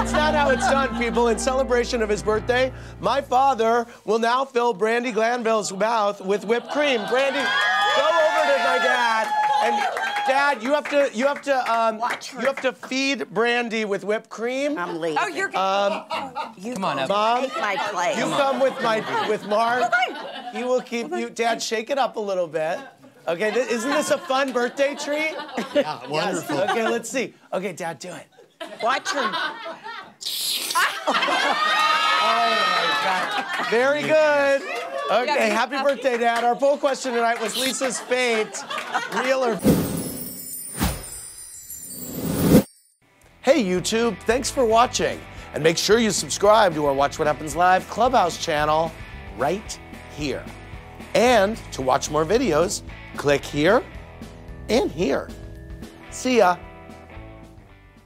That's not how it's done, people. In celebration of his birthday, my father will now fill Brandi Glanville's mouth with whipped cream. Brandi, go over to my dad. And Dad, you have to feed Brandi with whipped cream. I'm leaving. Oh, you're you come on up. Mom, take my plate. You come with Mark. He will keep you. Dad, shake it up a little bit. Okay, isn't this a fun birthday treat? Yeah, wonderful. Yes. Okay, let's see. Okay, Dad, do it. Watch her. Oh, my God. Very good. Okay, happy birthday, Dad. Our poll question tonight was Lisa's fate, real or... Hey, YouTube, thanks for watching. And make sure you subscribe to our Watch What Happens Live Clubhouse channel right here. And to watch more videos, click here and here. See ya.